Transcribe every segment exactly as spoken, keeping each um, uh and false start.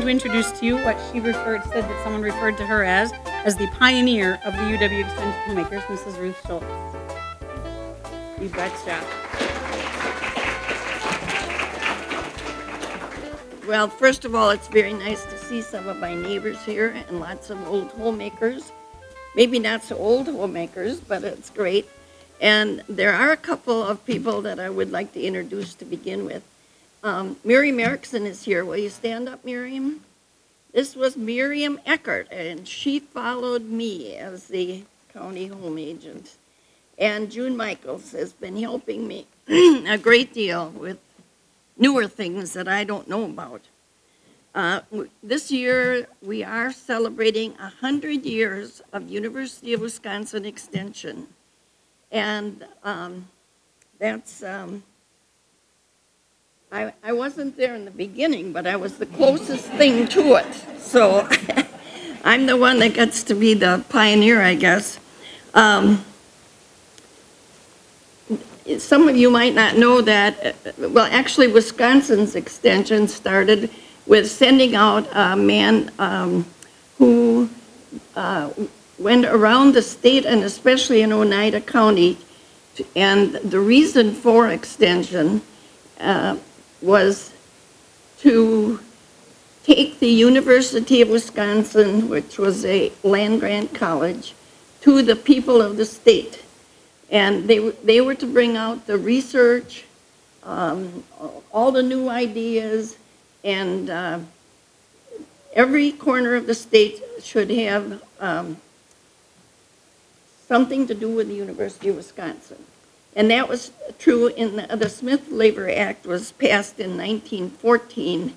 going to introduce to you what she referred, said that someone referred to her as, as the pioneer of the U W Extension homemakers, Missus Ruth Scholz. You betcha. Well, first of all, it's very nice to see some of my neighbors here and lots of old homemakers. Maybe not so old homemakers, but it's great. And there are a couple of people that I would like to introduce to begin with. Um, Miriam Erickson is here. Will you stand up, Miriam? This was Miriam Eckert, and she followed me as the county home agent. And June Michaels has been helping me a great deal with newer things that I don't know about. Uh, this year, we are celebrating one hundred years of University of Wisconsin Extension. And um, that's, um, I, I wasn't there in the beginning, but I was the closest thing to it. So I'm the one that gets to be the pioneer, I guess. Um, Some of you might not know that, well, actually, Wisconsin's extension started with sending out a man um, who uh, went around the state, and especially in Oneida County. And the reason for extension uh, was to take the University of Wisconsin, which was a land-grant college, to the people of the state. And they, they were to bring out the research, um, all the new ideas, and uh, every corner of the state should have um, something to do with the University of Wisconsin. And that was true in the, the Smith-Lever Act was passed in nineteen fourteen.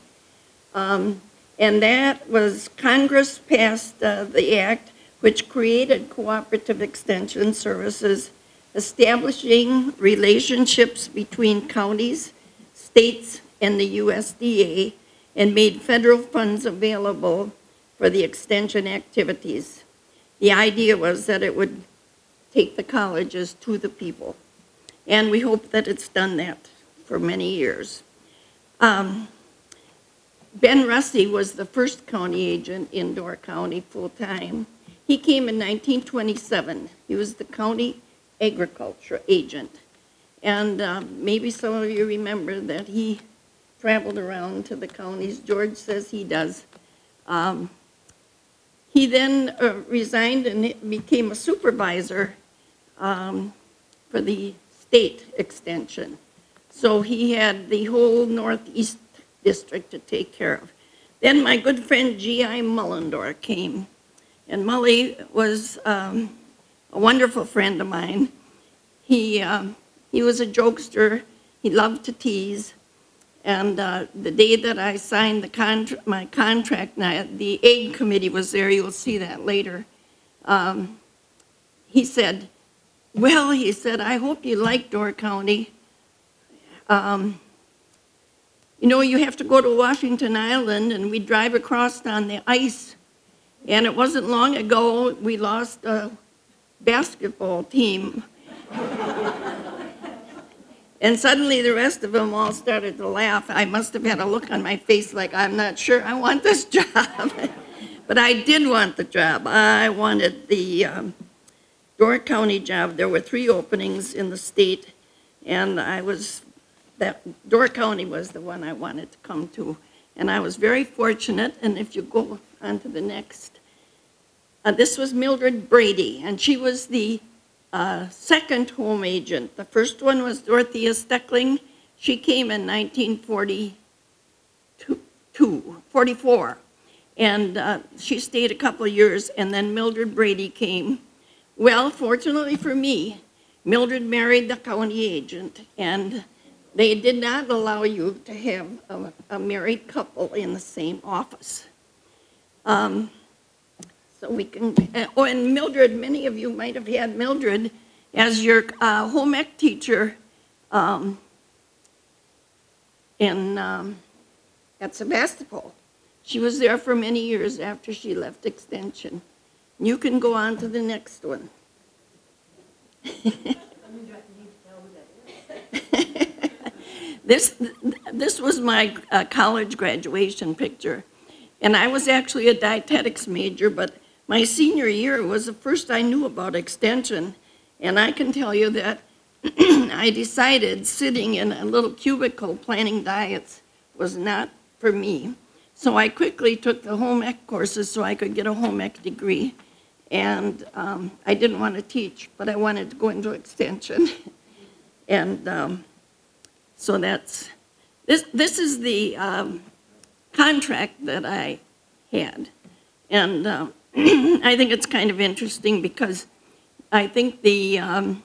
Um, and that was, Congress passed uh, the act, which created cooperative extension services, establishing relationships between counties, states, and the U S D A, and made federal funds available for the extension activities. The idea was that it would take the colleges to the people, and we hope that it's done that for many years. Um, Ben Russi was the first county agent in Door County full-time. He came in nineteen twenty-seven. He was the county agriculture agent, and uh, maybe some of you remember that he traveled around to the counties. George says he does. Um, he then uh, resigned and became a supervisor um, for the state extension, so he had the whole northeast district to take care of. Then my good friend G I Mullendore came, and Mully was um, a wonderful friend of mine. He, um, he was a jokester. He loved to tease. And uh, the day that I signed the contra my contract, the aid committee was there. You'll see that later. Um, he said, well, he said, I hope you like Door County. Um, you know, you have to go to Washington Island, and we drive across on the ice. And it wasn't long ago we lost a basketball team. And suddenly the rest of them all started to laugh. I must have had a look on my face like, I'm not sure I want this job. But I did want the job. I wanted the um, Door County job. There were three openings in the state, and I was, that Door County was the one I wanted to come to. And I was very fortunate, and if you go on to the next, Uh, this was Mildred Brady, and she was the uh, second home agent. The first one was Dorothea Steckling. She came in nineteen forty-two, forty-four, and uh, she stayed a couple years, and then Mildred Brady came. Well, fortunately for me, Mildred married the county agent, and they did not allow you to have a, a married couple in the same office. Um, So we can, oh, and Mildred, many of you might have had Mildred as your uh, home ec teacher um, in, um, at Sevastopol. She was there for many years after she left Extension. You can go on to the next one. This, this was my uh, college graduation picture. And I was actually a dietetics major, but my senior year was the first I knew about extension. And I can tell you that I decided sitting in a little cubicle planning diets was not for me. So I quickly took the home ec courses so I could get a home ec degree. And um, I didn't want to teach, but I wanted to go into extension. And um, so that's, this, this is the um, contract that I had. And um, I think it's kind of interesting because I think the um,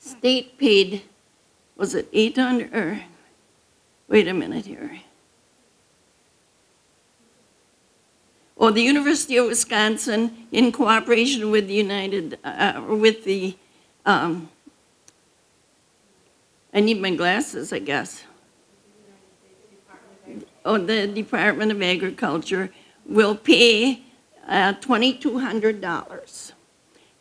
state paid, was it eight hundred, or, wait a minute here. Oh, the University of Wisconsin, in cooperation with the United, uh, with the, um, I need my glasses, I guess. Oh, the Department of Agriculture will pay uh, twenty-two hundred dollars,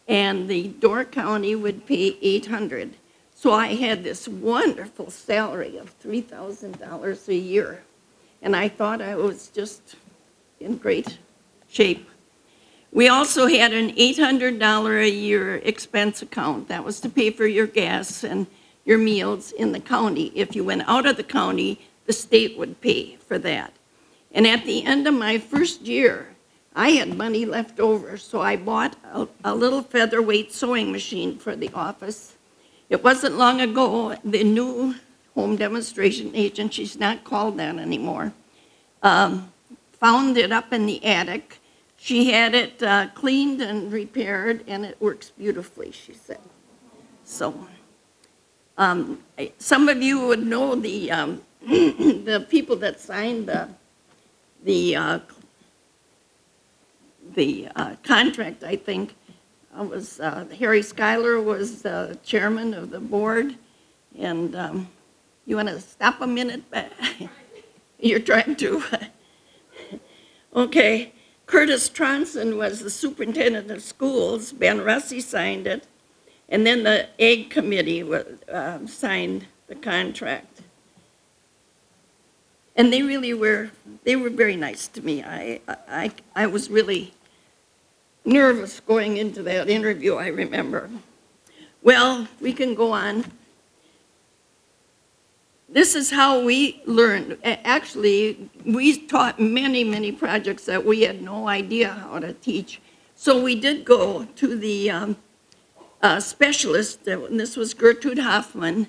and the Door County would pay eight hundred dollars. So I had this wonderful salary of three thousand dollars a year, and I thought I was just in great shape. We also had an eight hundred dollars a year expense account that was to pay for your gas and your meals in the county. If you went out of the county, the state would pay for that. And at the end of my first year, I had money left over, so I bought a, a little featherweight sewing machine for the office. It wasn't long ago, the new home demonstration agent, she's not called that anymore, um, found it up in the attic. She had it uh, cleaned and repaired, and it works beautifully, she said. So um, I, some of you would know the, um, the people that signed the, the, uh, the uh, contract, I think. It was, uh, Harry Schuyler was the chairman of the board. And um, you want to stop a minute? You're trying to. Okay, Curtis Tronson was the superintendent of schools. Ben Russi signed it, and then the Ag Committee uh, signed the contract. And they really were—they were very nice to me. I—I I, I was really nervous going into that interview, I remember. Well, we can go on. This is how we learned. Actually, we taught many, many projects that we had no idea how to teach. So we did go to the um, uh, specialist, and this was Gertrude Hoffman,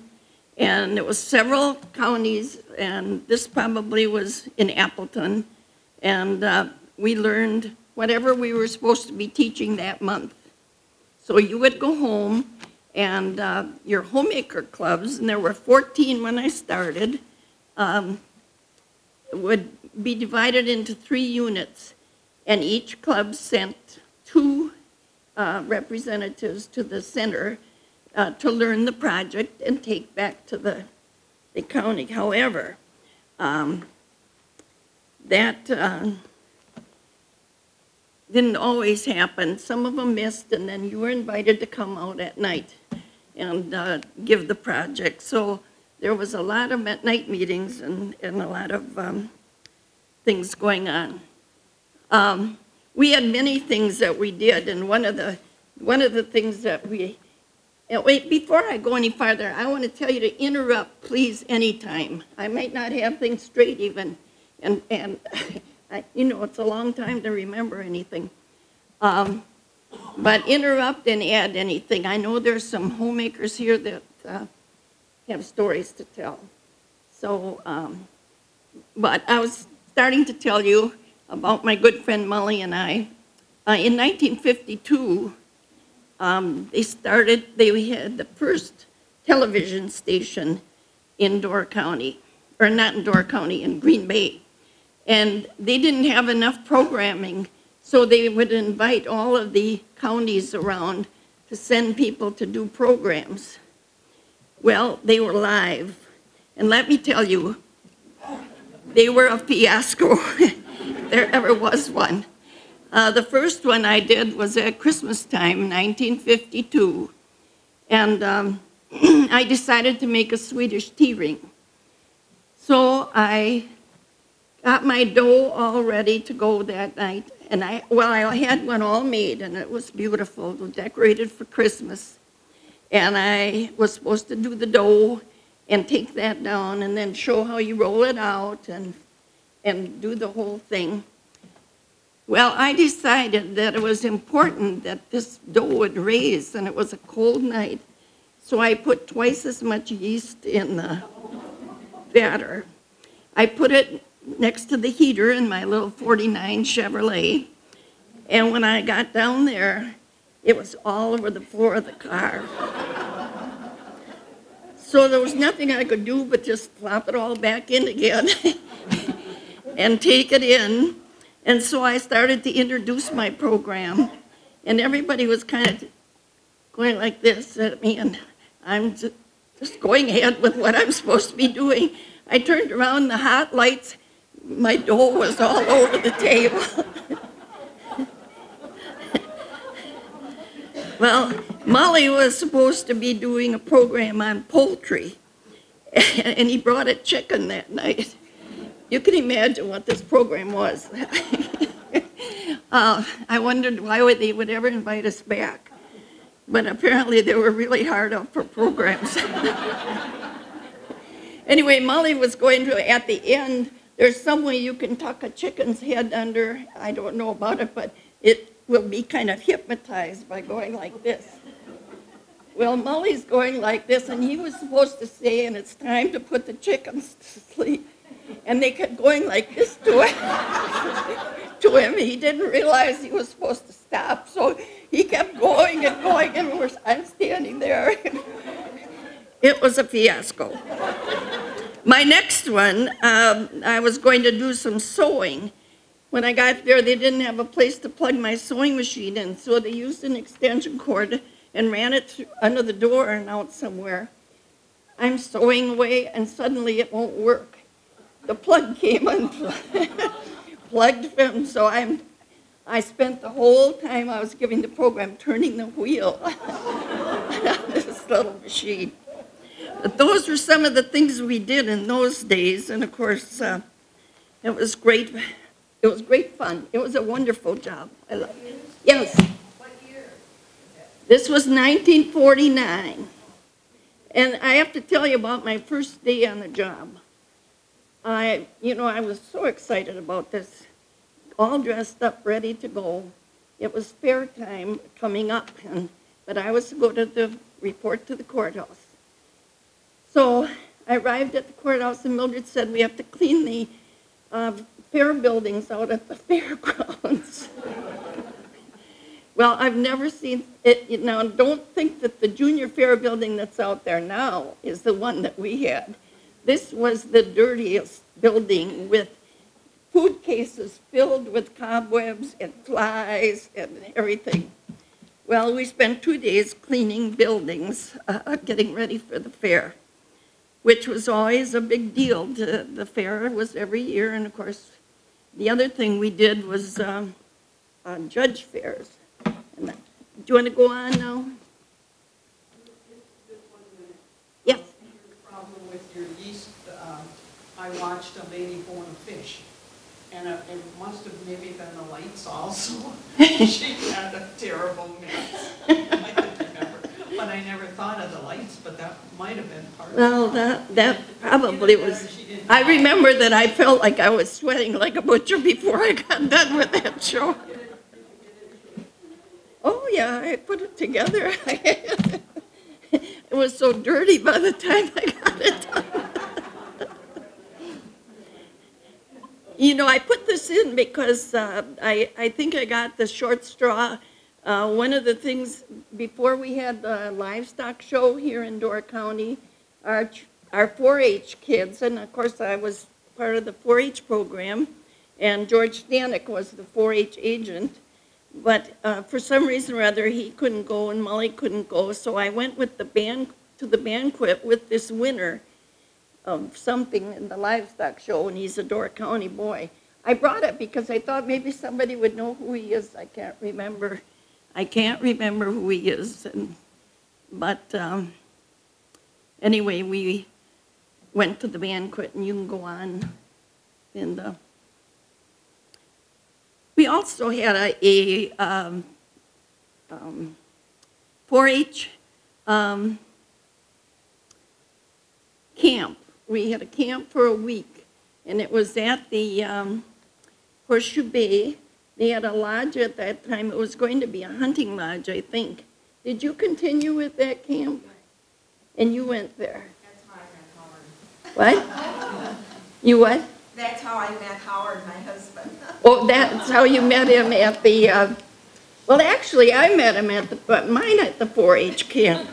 and it was several counties, and this probably was in Appleton, and uh, we learned whatever we were supposed to be teaching that month. So you would go home, and uh, your homemaker clubs, and there were fourteen when I started, um, would be divided into three units, and each club sent two uh, representatives to the center uh, to learn the project and take back to the, the county. However, um, that uh, didn't always happen. Some of them missed, and then you were invited to come out at night and uh, give the project. So there was a lot of at night meetings and, and a lot of um, things going on. Um, we had many things that we did, and one of the one of the things that we and wait before I go any farther, I want to tell you to interrupt, please, anytime. I might not have things straight even, and and I, you know, it's a long time to remember anything. Um, But interrupt and add anything. I know there's some homemakers here that uh, have stories to tell. So, um, but I was starting to tell you about my good friend Molly and I. Uh, in nineteen fifty-two, um, they started, they had the first television station in Door County, or not in Door County, in Green Bay. And they didn't have enough programming, so they would invite all of the counties around to send people to do programs. Well, they were live. And let me tell you, they were a fiasco. There ever was one. Uh, the first one I did was at Christmas time, nineteen fifty-two. And um, I decided to make a Swedish tea ring. So I at my dough all ready to go that night. And I, well, I had one all made, and it was beautiful, decorated for Christmas. And I was supposed to do the dough and take that down and then show how you roll it out and, and do the whole thing. Well, I decided that it was important that this dough would raise, and it was a cold night. So I put twice as much yeast in the batter. I put it next to the heater in my little forty-nine Chevrolet. And when I got down there, it was all over the floor of the car. So there was nothing I could do but just plop it all back in again and take it in. And so I started to introduce my program. And everybody was kind of going like this at me, and I'm just, just going ahead with what I'm supposed to be doing. I turned around, and the hot lights, my dough was all over the table. Well, Molly was supposed to be doing a program on poultry, and he brought a chicken that night. You can imagine what this program was. uh, I wondered why would they would ever invite us back, but apparently they were really hard up for programs. Anyway, Molly was going to, at the end, there's some way you can tuck a chicken's head under, I don't know about it, but it will be kind of hypnotized by going like this. Well, Molly's going like this, and he was supposed to say, and it's time to put the chickens to sleep. And they kept going like this to him. to him. He didn't realize he was supposed to stop, so he kept going and going, and we're, I'm standing there. It was a fiasco. My next one, um, I was going to do some sewing. When I got there, they didn't have a place to plug my sewing machine in, so they used an extension cord and ran it under the door and out somewhere. I'm sewing away, and suddenly it won't work. The plug came unplugged, plugged him, so I'm, I spent the whole time I was giving the program turning the wheel on this little machine. But those were some of the things we did in those days, and of course, uh, it was great. It was great fun. It was a wonderful job. I loved it. Yes. What year? This was nineteen forty-nine, and I have to tell you about my first day on the job. I, you know, I was so excited about this, all dressed up, ready to go. It was fair time coming up, and but I was to go to the report to the courthouse. So I arrived at the courthouse, and Mildred said, we have to clean the uh, fair buildings out at the fairgrounds. Well, I've never seen it. You know, don't think that the junior fair building that's out there now is the one that we had. This was the dirtiest building with food cases filled with cobwebs and flies and everything. Well, we spent two days cleaning buildings, uh, getting ready for the fair, which was always a big deal. The fair was every year, and of course, the other thing we did was um, uh, judge fairs. And, uh, do you want to go on now? Just one minute. Yes. Your problem with your yeast, uh, I watched a lady bone a fish, and it must have maybe been the lights also. She had a terrible mess. I don't remember. But I never thought of the lights, but that might have been part well, of it. Well, that, that probably was. I remember that I felt like I was sweating like a butcher before I got done with that show. Oh, yeah, I put it together. It was so dirty by the time I got it done. You know, I put this in because uh, I, I think I got the short straw. Uh, one of the things, before we had the livestock show here in Door County, our our four H kids, and of course I was part of the four H program, and George Stanek was the four H agent, but uh, for some reason or other he couldn't go and Molly couldn't go, so I went with the band to the banquet with this winner of something in the livestock show, and he's a Door County boy. I brought it because I thought maybe somebody would know who he is. I can't remember. I can't remember who he is, and, but um, anyway, we went to the banquet, and you can go on in the We also had a, a um, um, four H um, camp. We had a camp for a week, and it was at the um, Horseshoe Bay. They had a lodge at that time. It was going to be a hunting lodge, I think. Did you continue with that camp? And you went there. That's how I met Howard. What? You what? That's how I met Howard, my husband. Oh, that's how you met him at the, uh, well, actually, I met him at the, but mine at the four H camp.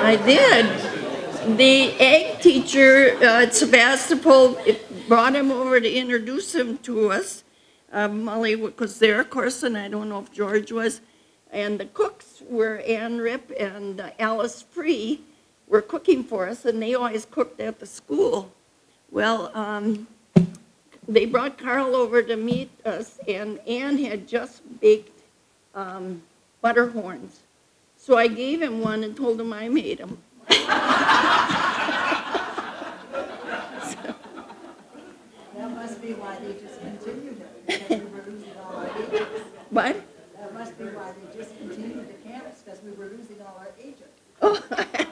I did. The ag teacher uh, at Sevastopol brought him over to introduce him to us. Uh, Molly was there, of course, and I don't know if George was. And the cooks were Ann Rip and uh, Alice Free were cooking for us, and they always cooked at the school. Well, um, they brought Carl over to meet us, and Ann had just baked um, butterhorns. So I gave him one and told him I made them. So. That must be why they just continued it. We were losing all our agents. What? That must be why they just continued the camps, because we were losing all our agents. Oh,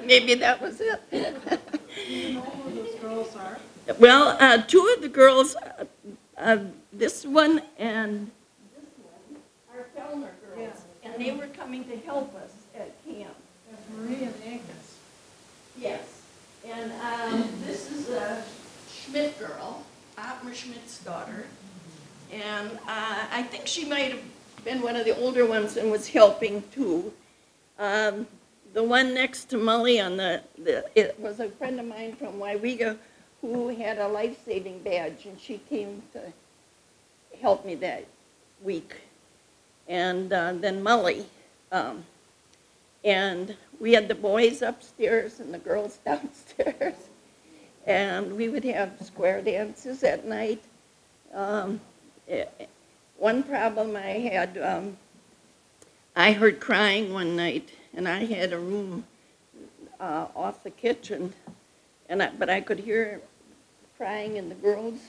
maybe that was it. Do you know who those girls are? Well, uh, two of the girls, uh, uh, this one and this one, are Fellner girls, yeah. And they were coming to help us at camp. And Maria and Agnes. Yes. And um, this is a Schmidt girl, Otmar Schmidt's daughter. And uh, I think she might have been one of the older ones and was helping too. Um, The one next to Molly on the, the, it was a friend of mine from Waiwega who had a life-saving badge, and she came to help me that week. And uh, then Molly. Um, and we had the boys upstairs and the girls downstairs. And we would have square dances at night. Um, it, one problem I had, um, I heard crying one night. And I had a room uh, off the kitchen, and I, but I could hear crying in the girls.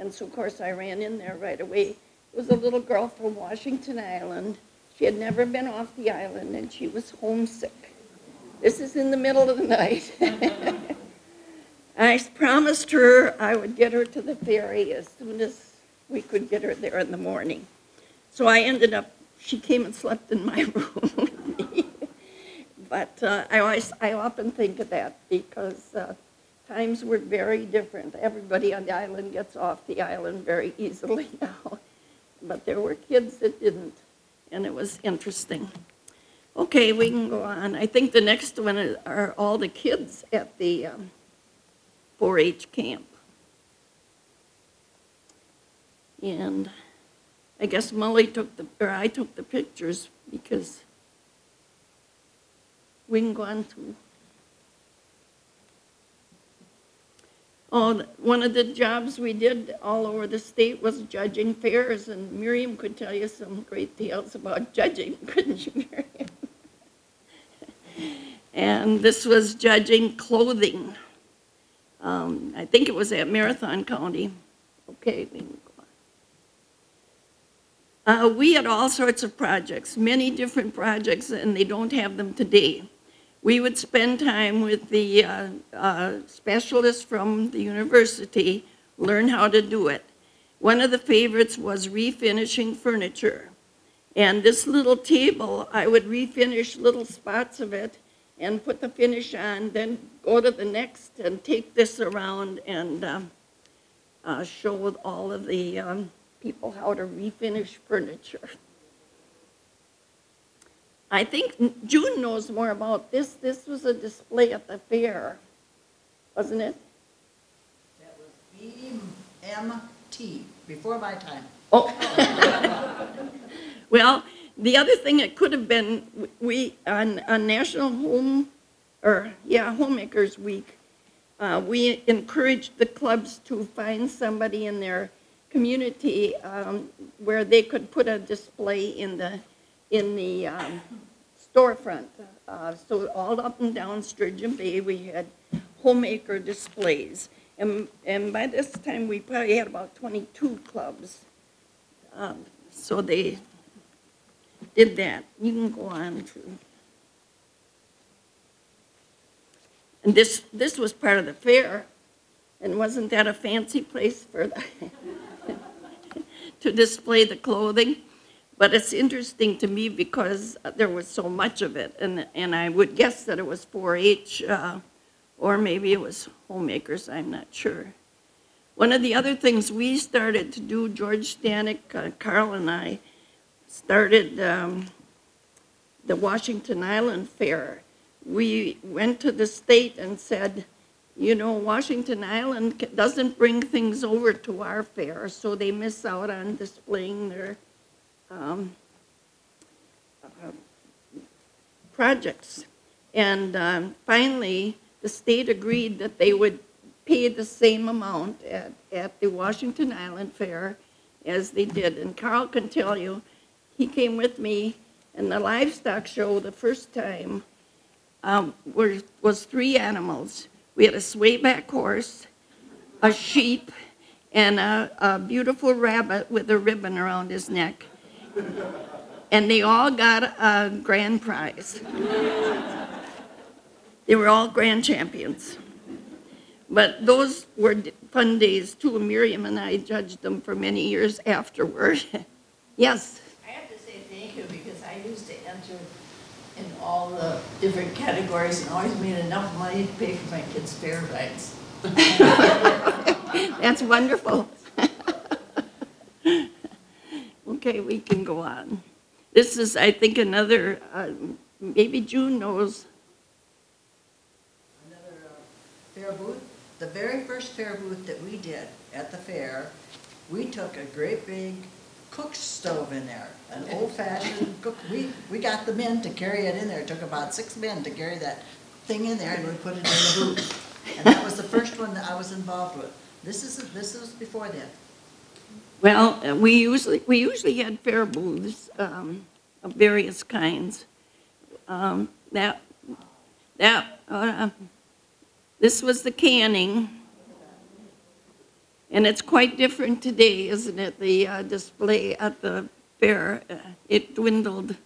And so, of course, I ran in there right away. It was a little girl from Washington Island. She had never been off the island, and she was homesick. This is in the middle of the night. I promised her I would get her to the ferry as soon as we could get her there in the morning. So I ended up, she came and slept in my room. But uh, I, always, I often think of that because uh, times were very different. Everybody on the island gets off the island very easily now. But there were kids that didn't, and it was interesting. Okay, we can go on. I think the next one is, are all the kids at the um, four H camp. And I guess Molly took the, or I took the pictures because we can go on to. Oh, one of the jobs we did all over the state was judging fairs, and Miriam could tell you some great tales about judging, couldn't she, Miriam? And this was judging clothing. Um, I think it was at Marathon County. Okay, we can go on. Uh, we had all sorts of projects, many different projects, and they don't have them today. We would spend time with the uh, uh, specialists from the university, learn how to do it. One of the favorites was refinishing furniture. And this little table, I would refinish little spots of it and put the finish on, then go to the next and take this around and um, uh, show all of the um, people how to refinish furniture. I think June knows more about this. This was a display at the fair, wasn't it? That was B M T, before my time. Oh. Well, the other thing it could have been, we, on, on National Home, or yeah, Homemakers Week, uh, we encouraged the clubs to find somebody in their community um, where they could put a display in the in the um, storefront. Uh, so all up and down Sturgeon Bay, we had homemaker displays. And, and by this time, we probably had about twenty-two clubs. Um, so they did that. You can go on to. And this, this was part of the fair. And wasn't that a fancy place for the to display the clothing? But it's interesting to me because there was so much of it. And, and I would guess that it was four H uh, or maybe it was homemakers, I'm not sure. One of the other things we started to do, George Stanek, uh, Carl and I, started um, the Washington Island Fair. We went to the state and said, you know, Washington Island doesn't bring things over to our fair, so they miss out on displaying their um, uh, projects. And um, finally, the state agreed that they would pay the same amount at, at the Washington Island Fair as they did. And Carl can tell you, he came with me, and the livestock show the first time um, were, was three animals. We had a swayback horse, a sheep, and a, a beautiful rabbit with a ribbon around his neck. And they all got a grand prize. They were all grand champions. But those were fun days, too. Miriam and I judged them for many years afterward. Yes? I have to say thank you, because I used to enter in all the different categories and always made enough money to pay for my kids' fair rides. That's wonderful. Okay, we can go on. This is, I think, another, uh, maybe June knows. Another uh, fair booth. The very first fair booth that we did at the fair, we took a great big cook stove in there, an old-fashioned cook. We, we got the men to carry it in there. It took about six men to carry that thing in there, and we put it in the booth. And that was the first one that I was involved with. This is this was before then. Well, we usually we usually had fair booths um, of various kinds. Um, that that uh, this was the canning. And it's quite different today, isn't it? The uh, display at the fair, uh, it dwindled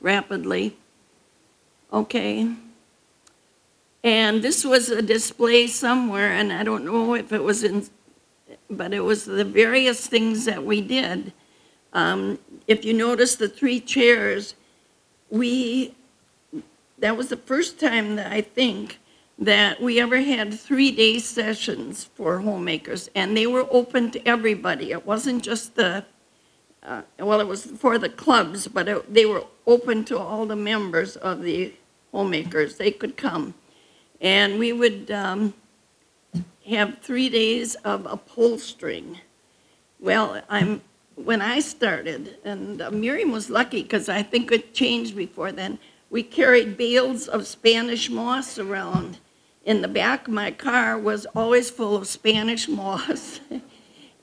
rapidly. Okay. And this was a display somewhere, and I don't know if it was in, but it was the various things that we did. Um, if you notice the three chairs, we, that was the first time that I think that we ever had three-day sessions for homemakers, and they were open to everybody. It wasn't just the, uh, well, it was for the clubs, but it, they were open to all the members of the homemakers. They could come. And we would um, have three days of upholstering. Well, I'm, when I started, and uh, Miriam was lucky because I think it changed before then, we carried bales of Spanish moss around. In the back of my car was always full of Spanish moss.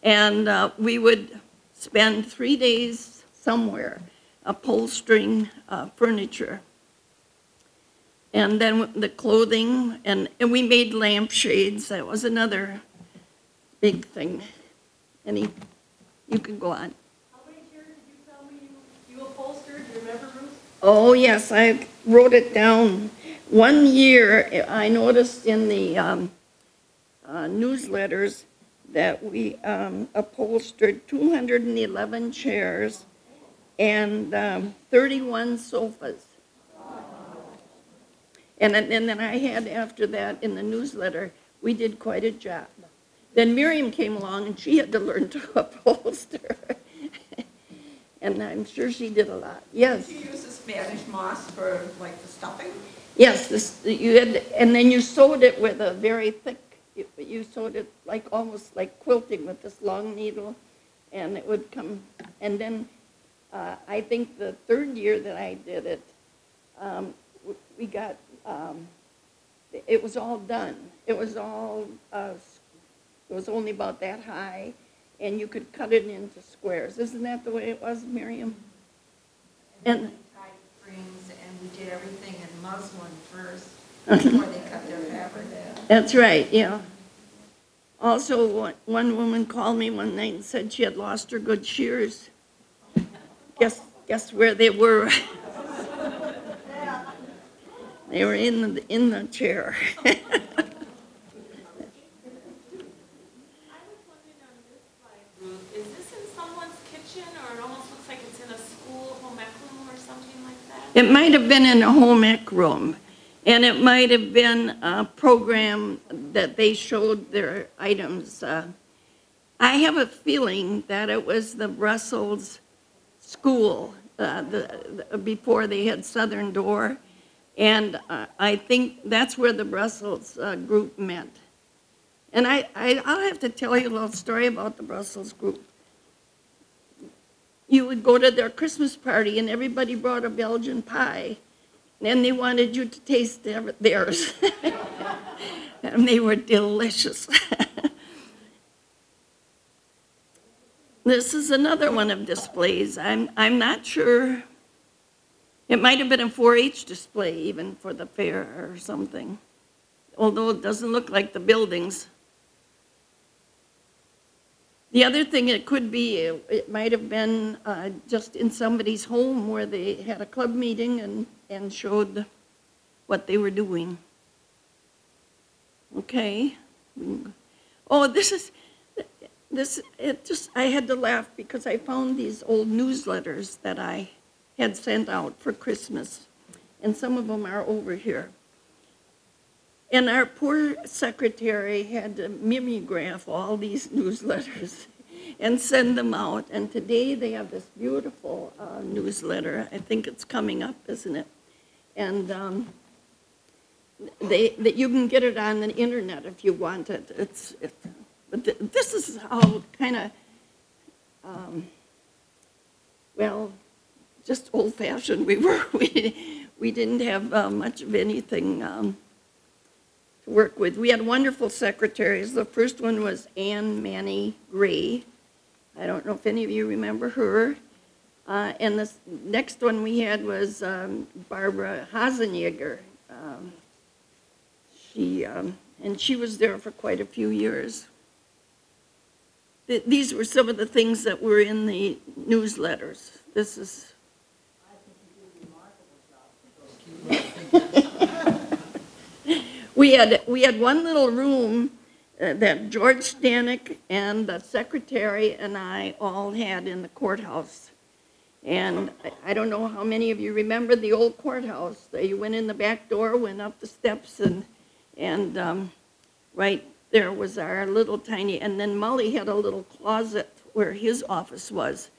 And uh, we would spend three days somewhere upholstering uh, furniture. And then the clothing, and, and we made lampshades. That was another big thing. Any, you can go on. How many chairs did you tell me you, you upholstered? Do you remember, Ruth? Oh, yes, I wrote it down. One year, I noticed in the um, uh, newsletters that we um, upholstered two hundred eleven chairs and um, thirty-one sofas. And then, and then I had, after that, in the newsletter, we did quite a job. Then Miriam came along, and she had to learn to upholster. And I'm sure she did a lot. Yes. Did you use the Spanish moss for like the stuffing? Yes, this, you had, and then you sewed it with a very thick. You sewed it like almost like quilting with this long needle, and it would come. And then uh, I think the third year that I did it, um, we got. Um, it was all done. It was all. Uh, it was only about that high. And you could cut it into squares. Isn't that the way it was, Miriam? And, and we tied strings, and we did everything in muslin first before they cut their fabric. That's right, yeah. Also, one woman called me one night and said she had lost her good shears. Guess, guess where they were? They were in the, in the chair. It might have been in a home ec room, and it might have been a program that they showed their items. Uh, I have a feeling that it was the Brussels school uh, the, the, before they had Southern Door, and uh, I think that's where the Brussels uh, group met. And I, I, I'll have to tell you a little story about the Brussels group. You would go to their Christmas party and everybody brought a Belgian pie. And they wanted you to taste their, theirs. And they were delicious. This is another one of displays. I'm, I'm not sure. It might have been a four H display even for the fair or something. Although it doesn't look like the buildings. The other thing it could be, it might have been uh, just in somebody's home where they had a club meeting and, and showed what they were doing. Okay. Oh, this is, this, it just, I had to laugh because I found these old newsletters that I had sent out for Christmas. And some of them are over here. And our poor secretary had to mimeograph all these newsletters and send them out. And today they have this beautiful uh, newsletter. I think it's coming up, isn't it? And um, they, that you can get it on the internet if you want it. It's, it but th this is how kind of, um, well, just old-fashioned we were. we, we didn't have uh, much of anything. Um, work with. We had wonderful secretaries. The first one was Anne Manny Gray. I don't know if any of you remember her. Uh, and the next one we had was um, Barbara Hasenjaeger. Um, she, um, and she was there for quite a few years. Th these were some of the things that were in the newsletters. This is... I think you did a remarkable job. We had, we had one little room uh, that George Stanek and the secretary and I all had in the courthouse. And I, I don't know how many of you remember the old courthouse. You went in the back door, went up the steps, and, and um, right there was our little tiny, and then Mully had a little closet where his office was.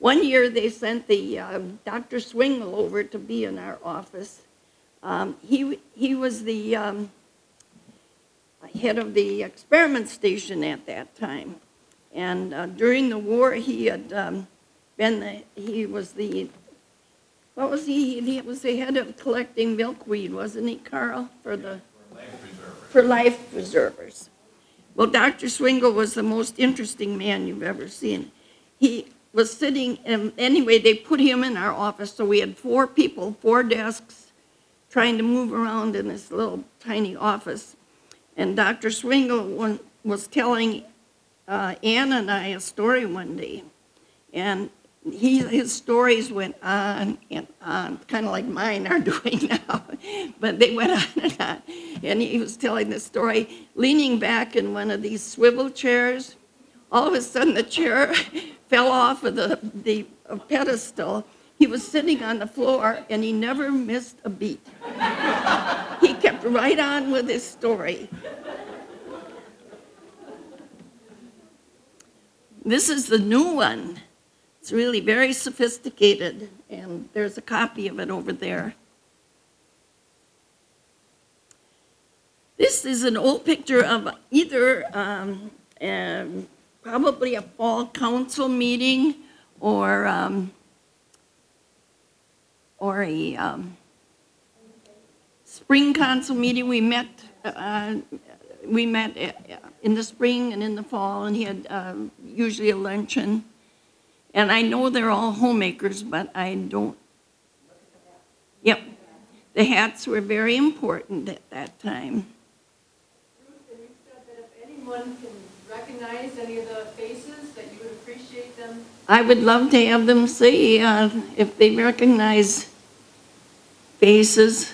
One year they sent the uh, Doctor Swingle over to be in our office. Um, he, he was the... Um, head of the experiment station at that time, and uh, during the war he had um, been the, he was the what was he he was the head of collecting milkweed, wasn't he, Carl, for the for life preservers. Well, Doctor Swingle was the most interesting man you've ever seen. He was sitting, and anyway they put him in our office, so we had four people, four desks, trying to move around in this little tiny office. And Doctor Swingle was telling uh, Ann and I a story one day. And he, his stories went on and on, kind of like mine are doing now. But they went on and on. And he was telling this story, leaning back in one of these swivel chairs. All of a sudden, the chair fell off of the, the pedestal. He was sitting on the floor, and he never missed a beat. He kept right on with his story. This is the new one. It's really very sophisticated, and there's a copy of it over there. This is an old picture of either um, um, probably a fall council meeting or um, or a um, spring council meeting. We met, uh, we met in the spring and in the fall, and he had uh, usually a luncheon. And I know they're all homemakers, but I don't. Yep, the hats were very important at that time. Ruth, and you said that if anyone can recognize any of the faces that you would appreciate them? I would love to have them see uh, if they recognize faces.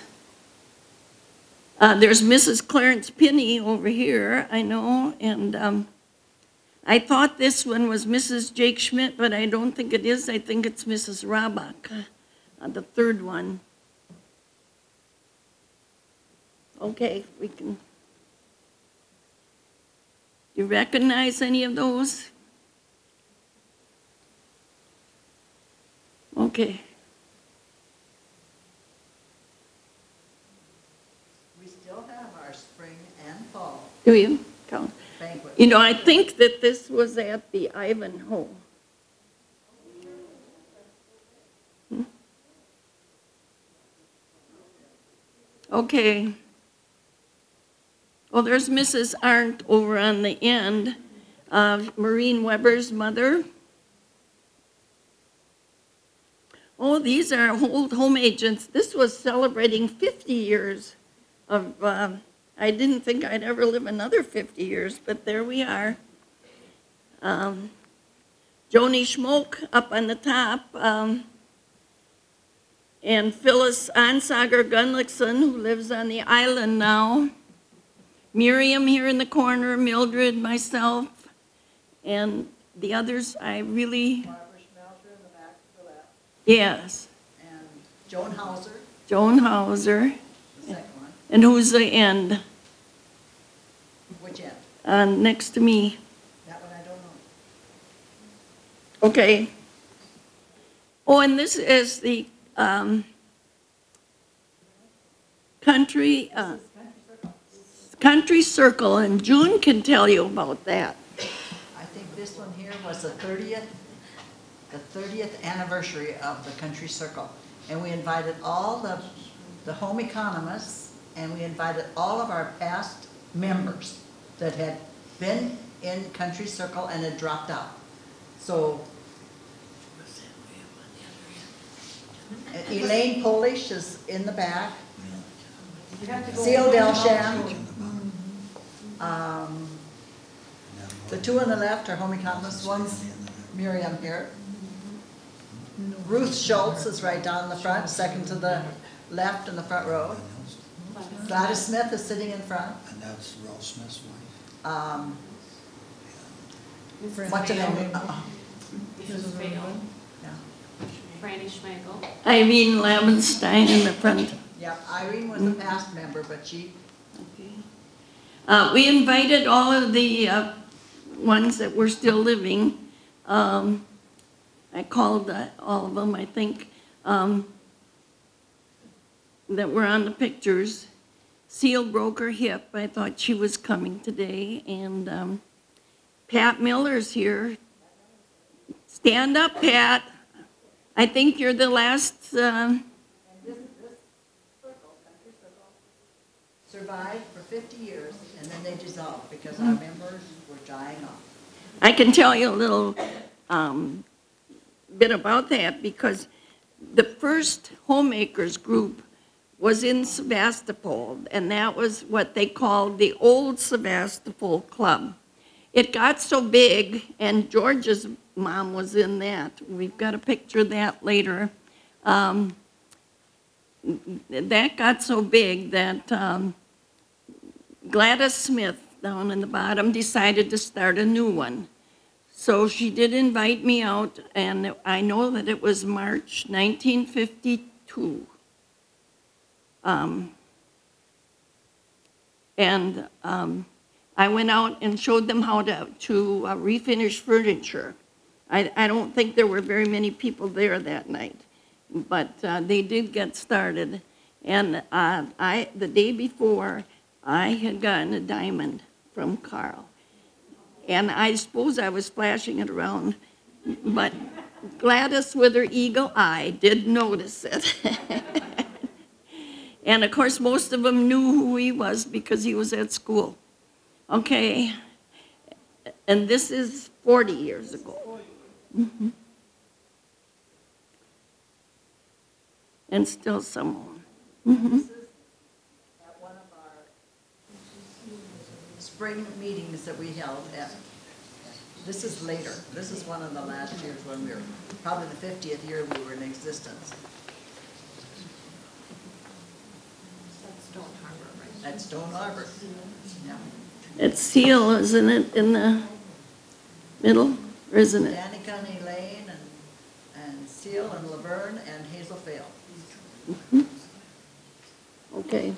Uh, there's Missus Clarence Pinney over here, I know, and um, I thought this one was Missus Jake Schmidt, but I don't think it is. I think it's Missus Robach, uh, the third one. Okay, we can. You recognize any of those? Okay. We still have our spring and fall. Do you? Count. Banquet. You know, I think that this was at the Ivanhoe. Hmm? Okay. Well, there's Missus Arndt over on the end, uh, Maureen Weber's mother. Oh, these are old home agents. This was celebrating fifty years of, uh, I didn't think I'd ever live another fifty years, but there we are. Um, Joni Schmoke up on the top, um, and Phyllis Ansager Gunlickson, who lives on the island now. Miriam here in the corner, Mildred, myself, and the others. I really. Barbara Schmelter in the back to the left. Yes. And Joan Hauser. Joan Hauser. The second one. And who's the end? Which end? Uh, next to me. That one I don't know. Okay. Oh, and this is the um, country. Uh, Country Circle, and June can tell you about that. I think this one here was the thirtieth, the thirtieth anniversary of the Country Circle, and we invited all the the home economists, and we invited all of our past members that had been in Country Circle and had dropped out. So Elaine Polish is in the back. Ciel Dalsham. Um, the two on the left are home economists. One's Miriam here. Ruth Scholz is right down in the front, second to the left in the front row. Gladys Smith is sitting in front. And that's Ralph Smith's wife. Um, what's her name? Missus Bale. Yeah. Franny Schmeichel. Irene Labenstein in the front. Yeah, Irene was a past member, but she. Okay. Uh, we invited all of the uh, ones that were still living. Um, I called uh, all of them, I think, um, that were on the pictures. Seal broke her hip. I thought she was coming today. And um, Pat Miller's here. Stand up, Pat. I think you're the last. Uh, Survived for fifty years, and then they dissolved because our members were dying off. I can tell you a little um, bit about that, because the first homemakers group was in Sevastopol, and that was what they called the Old Sevastopol Club. It got so big, and George's mom was in that. We've got a picture of that later. Um, that got so big that um, Gladys Smith, down in the bottom, decided to start a new one. So she did invite me out, and I know that it was March nineteen fifty-two. Um, and um, I went out and showed them how to, to uh, refinish furniture. I, I don't think there were very many people there that night, but uh, they did get started. And uh, I, the day before, I had gotten a diamond from Carl. And I suppose I was flashing it around, but Gladys with her eagle eye did notice it. And of course, most of them knew who he was because he was at school. Okay, and this is forty years ago. Mm-hmm. And still someone. Mm-hmm. This is at one of our spring meetings that we held at This is later. This is one of the last years when we were, probably the fiftieth year we were in existence. That's Stone Harbor, right? That's Stone Harbor. Yeah. It's Seal, isn't it, in the middle, or isn't it? Danica and Elaine and, and Seal and Laverne and Hazel Fail. Mm-hmm. Okay.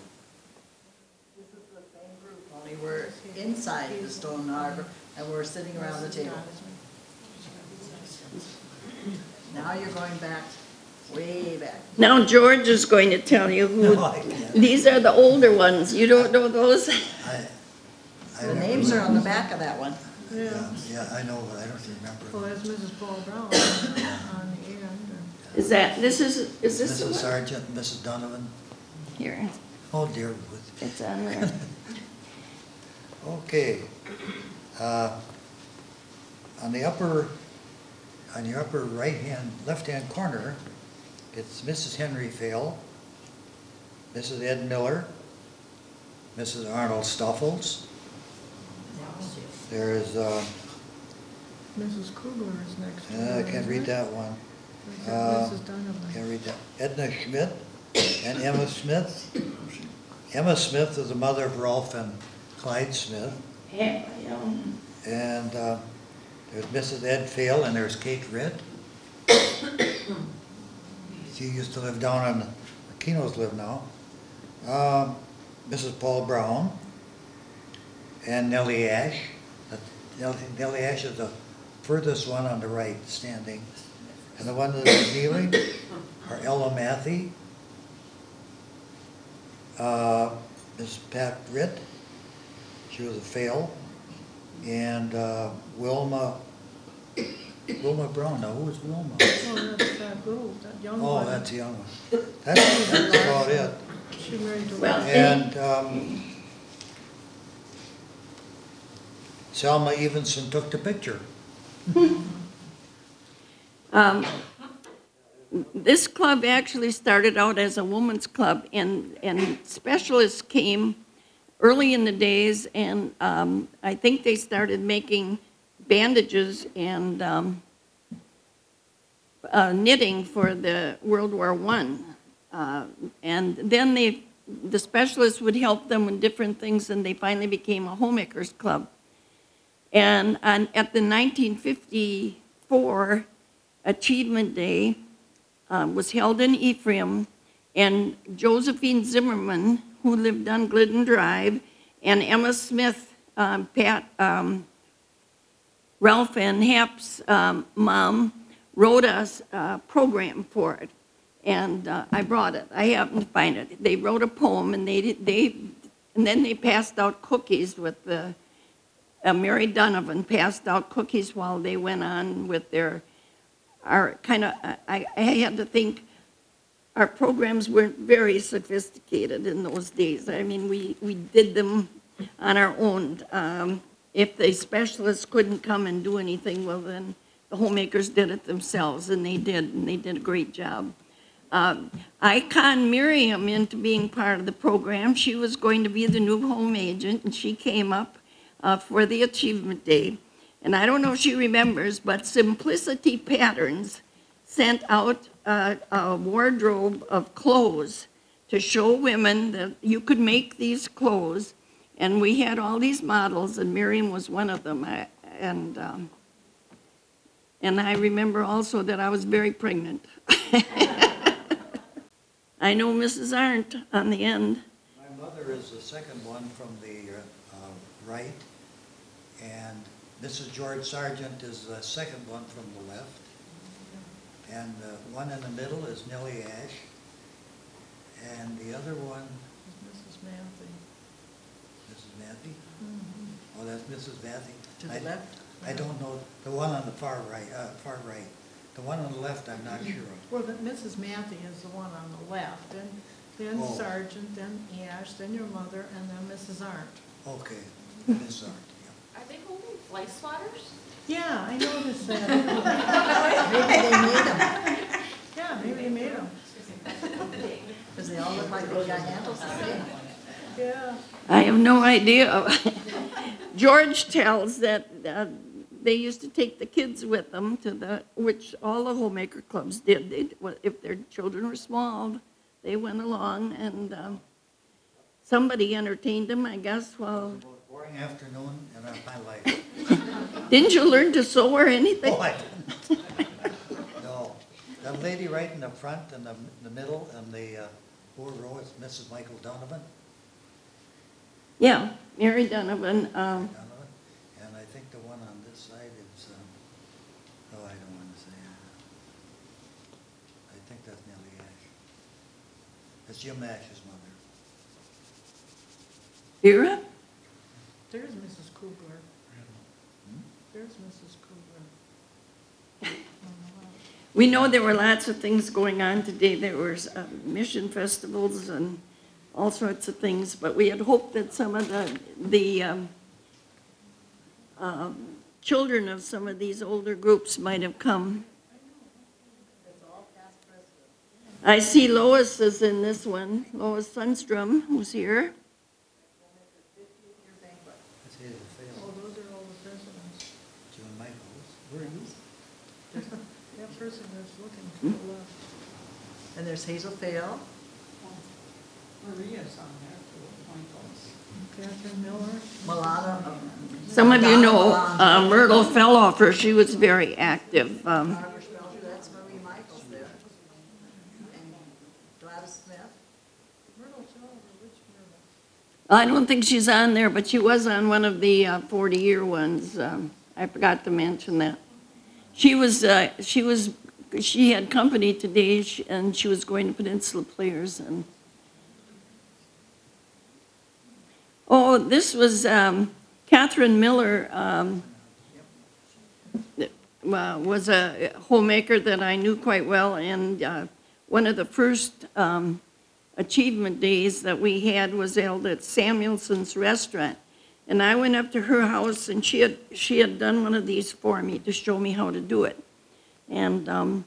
This is the same group, only we're inside the Stone Harbor and we're sitting around the table. Now you're going back, way back. Now George is going to tell you who. No, I can't. These are the older ones. You don't know those? I, I the names remember. Are on the back of that one. Yeah, yeah, yeah, I know, but I don't remember. Well, that's Missus Paul Brown on the end. Or... Is that, this is, is this Missus Sargent and Missus Donovan. Here. Oh dear. It's on there. Okay. Uh, on the upper, on your upper right hand, left hand corner, it's Missus Henry Fail, Missus Ed Miller, Missus Arnold Stuffles. There is uh, Missus Kugler is next. Uh, I can't read that one. Uh, Missus Donovan. Can't read that. Edna Schmidt. And Emma Smith. Emma Smith is the mother of Ralph and Clyde Smith. And uh, there's Missus Ed Fail and there's Kate Ritt. She used to live down on, the Kinos live now. Uh, Missus Paul Brown and Nellie Ash. Nellie, Nellie Ash is the furthest one on the right standing. And the one that is kneeling are Ella Matthew, Uh, Miz Pat Ritt, she was a Fail, and uh, Wilma Wilma Brown. Now, who is Wilma? Oh, that's that girl, that young oh, one. Oh, that's the young one. That's, that's about it. She married to well, and um, Selma Evenson took the picture. um. This club actually started out as a woman's club, and, and specialists came early in the days, and um, I think they started making bandages and um, uh, knitting for the World War One. Uh, and then they, the specialists would help them with different things, and they finally became a homemakers club. And on, at the nineteen fifty-four Achievement Day, Uh, was held in Ephraim, and Josephine Zimmerman, who lived on Glidden Drive, and Emma Smith, um, Pat, um, Ralph and Hap's um, mom, wrote us a program for it, and uh, I brought it. I happened to find it. They wrote a poem, and they they, and then they passed out cookies with the. Uh, Mary Donovan passed out cookies while they went on with their. Our kind of, I, I had to think our programs weren't very sophisticated in those days. I mean, we, we did them on our own. Um, if the specialists couldn't come and do anything, well then the homemakers did it themselves, and they did, and they did a great job. Um, I conned Miriam into being part of the program. She was going to be the new home agent, and she came up uh, for the Achievement Day. And I don't know if she remembers, but Simplicity Patterns sent out a, a wardrobe of clothes to show women that you could make these clothes. And we had all these models, and Miriam was one of them. I, and um, and I remember also that I was very pregnant. I know Missus Arndt on the end. My mother is the second one from the uh, right, and Missus George Sargent is the second one from the left, and the one in the middle is Nellie Ash, and the other one is Missus Matthew. Missus Matthew? Mm-hmm. Oh, that's Missus Matthew. To the I, left? I don't know. The one on the far right, uh, far right. The one on the left, I'm not sure of. Well, but Missus Matthew is the one on the left, and then oh. Sargent, then Ash, then your mother, and then Missus Arndt. Okay, Missus Arndt. Are they holding fly swatters? Yeah, I noticed that. Maybe they made them. Yeah, maybe they made them. Because they all look like they got handles the same. Yeah. I have no idea. George tells that uh, they used to take the kids with them to the, which all the homemaker clubs did. They'd, if their children were small, they went along, and um, somebody entertained them, I guess, while... Boring afternoon in my life. Didn't you learn to sew or anything? Oh, I didn't. No. The lady right in the front and the, the middle and the uh, poor row is Missus Michael Donovan. Yeah, Mary Donovan. Um, and I think the one on this side is, um, oh, I don't want to say it. I think that's Nellie Ash. That's Jim Ash's mother. Vera? There's Missus Kugler. Hmm? There's Missus Kugler. We know there were lots of things going on today. There were uh, mission festivals and all sorts of things, but we had hoped that some of the, the um, uh, children of some of these older groups might have come. I see Lois is in this one. Lois Sundstrom was here. Oh, those are all the presidents. June Michaels. Where are you? That person that's looking to the left. And there's Hazel Fail. Maria's on there, too. Catherine Miller. Milana. Some of you know uh, Myrtle Felloffer. She was very active. Um, that's Marie Michaels there. And Gladys Smith. Myrtle Felloffer, which Myrtle? I don't think she's on there, but she was on one of the uh, forty-year ones. Um, I forgot to mention that. She was, uh, she was, she had company today, and she was going to Peninsula Players, and oh, this was um, Catherine Miller, um, uh, was a homemaker that I knew quite well, and uh, one of the first um, achievement days that we had was held at Samuelson's restaurant. And I went up to her house, and she had, she had done one of these for me to show me how to do it. And um,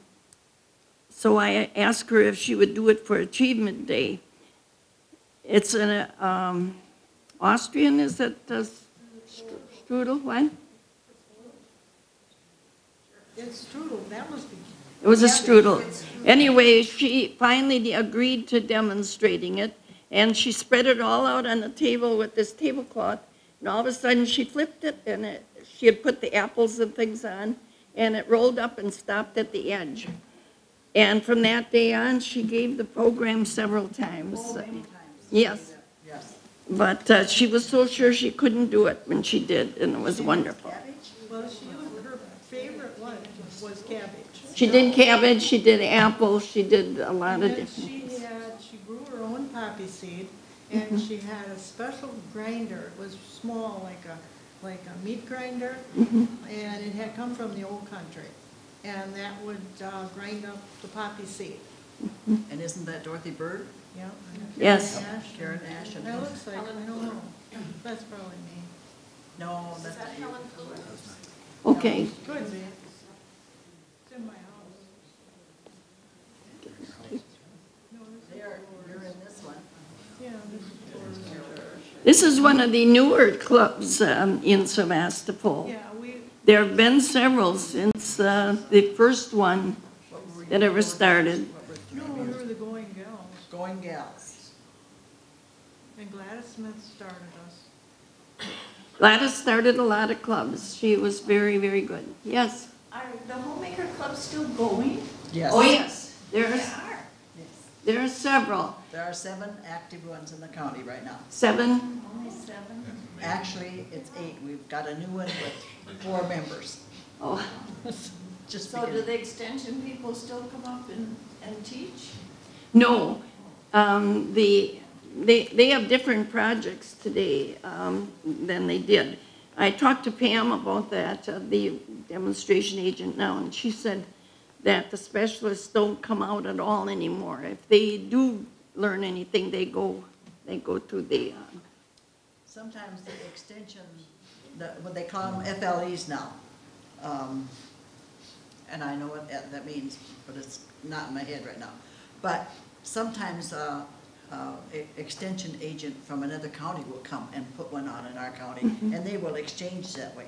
so I asked her if she would do it for Achievement Day. It's an... Um, Austrian, is it uh, strudel? What? It's strudel. That must be. It was a strudel. Anyway, she finally agreed to demonstrating it, and she spread it all out on the table with this tablecloth. And all of a sudden, she flipped it, and it, she had put the apples and things on, and it rolled up and stopped at the edge. And from that day on, she gave the program several times. Oh, many times. Yes. But uh, she was so sure she couldn't do it when she did, and it was wonderful. Well, she was, her favorite one was cabbage. She did cabbage, she did apples, she did a lot of different things. She had, she grew her own poppy seed, and mm-hmm. she had a special grinder. It was small, like a, like a meat grinder, mm-hmm. and it had come from the old country. And that would uh, grind up the poppy seed. Mm-hmm. And isn't that Dorothy Bird? Yeah. Yes. Karen Ash. That looks like, I don't know. That's probably me. No, that's not Helen Fleur. Okay. Could be. It's in my house. There, you're in this one. Yeah. This is one of the newer clubs um, in Sevastopol. Yeah, we. There have been several since uh, the first one that ever started. Going gals. And Gladys Smith started us. Gladys started a lot of clubs. She was very, very good. Yes? Are the homemaker clubs still going? Yes. Oh, yes. There are. Yes. There are several. There are seven active ones in the county right now. Seven? Only seven? Actually, it's eight. We've got a new one with four members. Oh. Just so beginning. Do the extension people still come up and, and teach? No. Um, the, they, they have different projects today um, than they did. I talked to Pam about that, uh, the demonstration agent now, and she said that the specialists don't come out at all anymore. If they do learn anything, they go, they go to the... Uh, Sometimes the extension, the, what they call them F L Es now, um, and I know what that means, but it's not in my head right now. But sometimes uh, uh, an extension agent from another county will come and put one on in our county, mm-hmm. and they will exchange that way.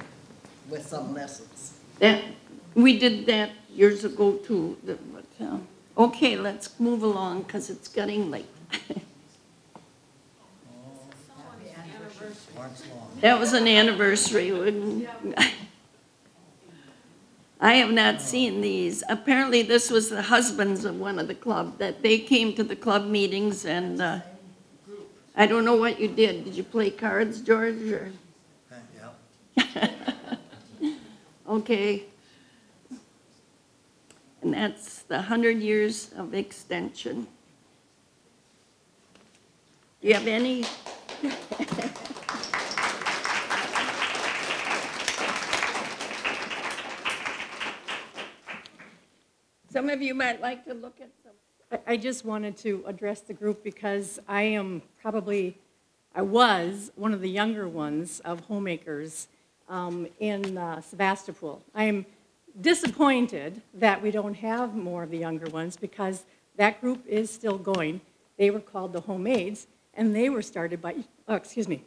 with some lessons. That, we did that years ago too. But, uh, okay, let's move along because it's getting late. That was an anniversary. I have not seen these. Apparently this was the husbands of one of the club, that they came to the club meetings, and uh, I don't know what you did. Did you play cards, George? Or? Yeah. Okay. And that's the one hundred years of extension. Do you have any? Some of you might like to look at some. I just wanted to address the group because I am probably, I was one of the younger ones of homemakers um, in uh, Sevastopol. I am disappointed that we don't have more of the younger ones because that group is still going. They were called the Homemades, and they were started by, oh, excuse me,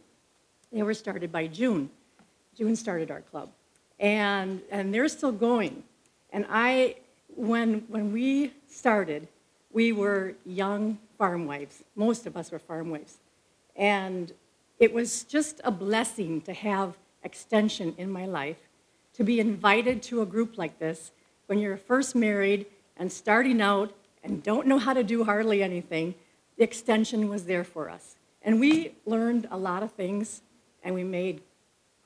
they were started by June. June started our club, and, and they're still going. And I, When, when we started, we were young farm wives. Most of us were farm wives. And it was just a blessing to have extension in my life, to be invited to a group like this when you're first married and starting out and don't know how to do hardly anything. The extension was there for us. And we learned a lot of things, and we made